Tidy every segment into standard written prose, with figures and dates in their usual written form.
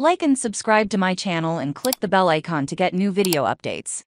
Like and subscribe to my channel and click the bell icon to get new video updates.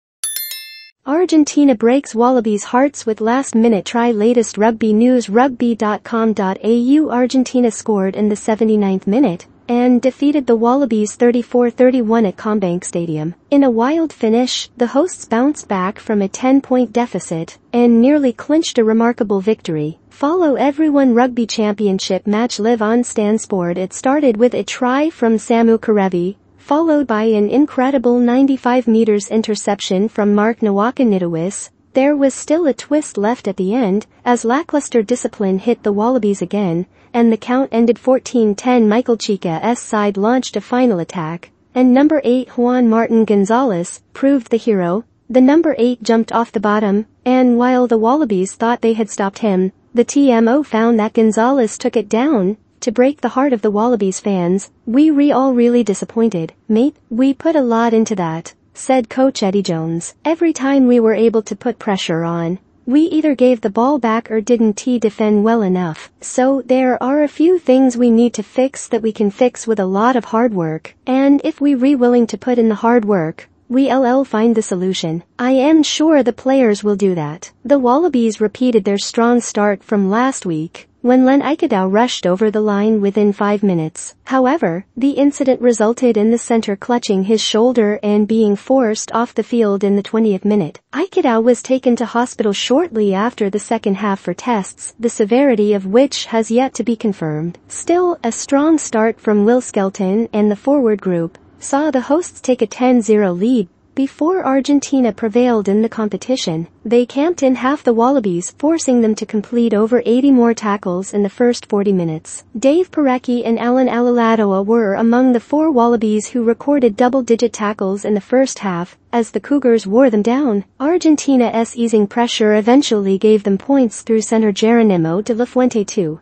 Argentina breaks Wallabies' hearts with last-minute try. Latest rugby news. Rugby.com.au. Argentina scored in the 79th minute and defeated the Wallabies 34-31 at CommBank Stadium. In a wild finish, the hosts bounced back from a 10-point deficit and nearly clinched a remarkable victory. Follow everyone. Rugby Championship match live on Stan Sport. It started with a try from Samu Karevi, followed by an incredible 95 meters interception from Mark Nwakanitawis. There was still a twist left at the end, as lackluster discipline hit the Wallabies again, and the count ended 14-10. Michael Chica's side launched a final attack, and number 8 Juan Martin Gonzalez proved the hero. The number 8 jumped off the bottom, and while the Wallabies thought they had stopped him, the TMO found that Gonzalez took it down. To break the heart of the Wallabies fans, we all really disappointed, mate. We put a lot into that, said coach Eddie Jones. Every time we were able to put pressure on, we either gave the ball back or didn't defend well enough. So there are a few things we need to fix that we can fix with a lot of hard work. And if we're willing to put in the hard work, we'll find the solution. I am sure the players will do that. The Wallabies repeated their strong start from last week, when Len Ikeda rushed over the line within 5 minutes. However, the incident resulted in the centre clutching his shoulder and being forced off the field in the 20th minute. Ikeda was taken to hospital shortly after the second half for tests, the severity of which has yet to be confirmed. Still, a strong start from Will Skelton and the forward group saw the hosts take a 10-0 lead before Argentina prevailed in the competition. They camped in half the Wallabies, forcing them to complete over 80 more tackles in the first 40 minutes. Dave Perecchi and Alan Alailadoa were among the 4 Wallabies who recorded double-digit tackles in the first half, as the Cougars wore them down. Argentina's easing pressure eventually gave them points through centre Geronimo de la Fuente too.